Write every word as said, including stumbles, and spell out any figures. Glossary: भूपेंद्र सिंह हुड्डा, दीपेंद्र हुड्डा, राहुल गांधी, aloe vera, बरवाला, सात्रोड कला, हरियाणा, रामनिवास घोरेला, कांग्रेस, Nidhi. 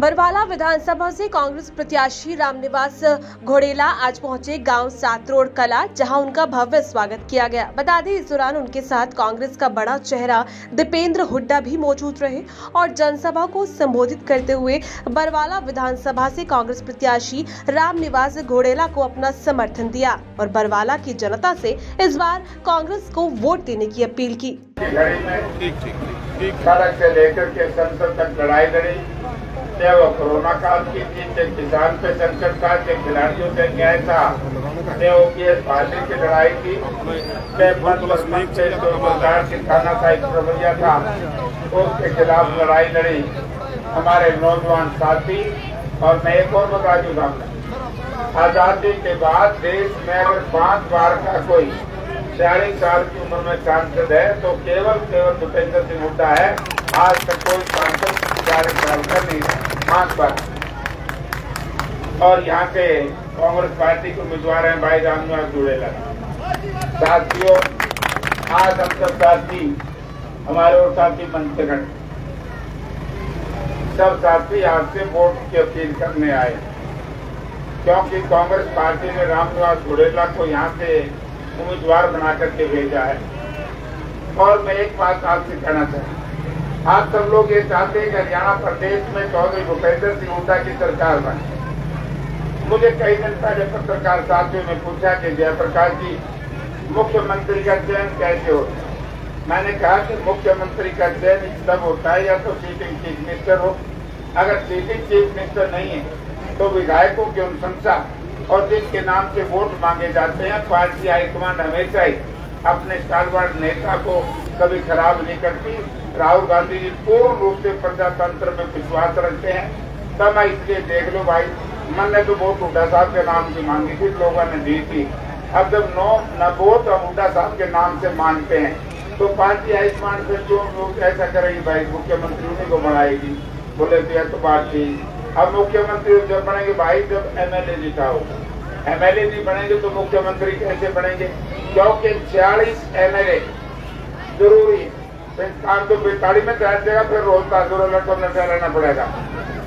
बरवाला विधानसभा से कांग्रेस प्रत्याशी रामनिवास घोरेला आज पहुंचे गांव सात्रोड कला, जहां उनका भव्य स्वागत किया गया। बता दें, इस दौरान उनके साथ कांग्रेस का बड़ा चेहरा दीपेंद्र हुड्डा भी मौजूद रहे और जनसभा को संबोधित करते हुए बरवाला विधानसभा से कांग्रेस प्रत्याशी रामनिवास घोरेला को अपना समर्थन दिया और बरवाला की जनता से इस बार कांग्रेस को वोट देने की अपील की। सड़क से लेकर के संसद तक लड़ाई लड़ी, चाहे वो कोरोना काल की थी, चाहे किसान पे संकट था, चाहे खिलाड़ियों पे न्याय था, चाहे वो की भाषण की लड़ाई थी, चाहे बंदोबस्त से रोजगार सिखाना था, एक रवैया था, उसके खिलाफ लड़ाई लड़ी हमारे नौजवान साथी। और मैं एक और बता दूंगा, आजादी के बाद देश में अगर पाँच बार का कोई चालीस साल की उम्र में सांसद है तो केवल केवल भूपेंद्र सिंह हुड्डा है। आज तक कोई सांसद चालीस साल का नहीं है, पांच बार। और यहाँ के कांग्रेस पार्टी के उम्मीदवार हैं भाई रामनिवास घोरेला। साथियों, आज हम सब साथी, हमारे और साथी मंत्रिगण, सब साथी आपसे वोट की अपील करने आए, क्योंकि कांग्रेस पार्टी ने रामनिवास घोरेला को यहाँ से उम्मीदवार बना करके भेजा है। और मैं एक बात आपसे कहना चाहता, आप सब लोग ये चाहते हैं कि हरियाणा प्रदेश में चौधरी भूपेंद्र सिंह हुड्डा की सरकार बने। मुझे कई दिन पहले पत्रकार साथियों ने पूछा कि जयप्रकाश जी, मुख्यमंत्री का चयन कैसे होता है? मैंने कहा कि मुख्यमंत्री का चयन तब होता है या तो सीटिंग चीफ मिनिस्टर हो, अगर सीटिंग चीफ मिनिस्टर नहीं है तो विधायकों की अनुशंसा और जिसके नाम से वोट मांगे जाते हैं। पार्टी हाईकमांड हमेशा ही अपने स्टारवार नेता को कभी खराब नहीं करती। राहुल गांधी जी पूर्ण रूप से प्रजातंत्र में विश्वास रखते हैं। तब मैं इसलिए देख लो भाई, मैंने तो वोट हुड्डा साहब के नाम से मांगी थी, लोगों ने दी थी। अब जब नौ न वोट और हुड्डा साहब के नाम से मांगते हैं तो पार्टी हाईकमांड से जो लोग ऐसा करेगी भाई, मुख्यमंत्री उन्हीं को बढ़ाएगी। बोले तो यह तो बात थी। अब मुख्यमंत्री जब बनेंगे भाई, जब एमएलए जिताओ, एमएलए नहीं बनेंगे तो मुख्यमंत्री कैसे बनेंगे? क्योंकि छियालीस एमएलए जरूरी, काम तो बेताली में तैयार देगा, फिर रोज ताजुर लटो लटका रहना पड़ेगा।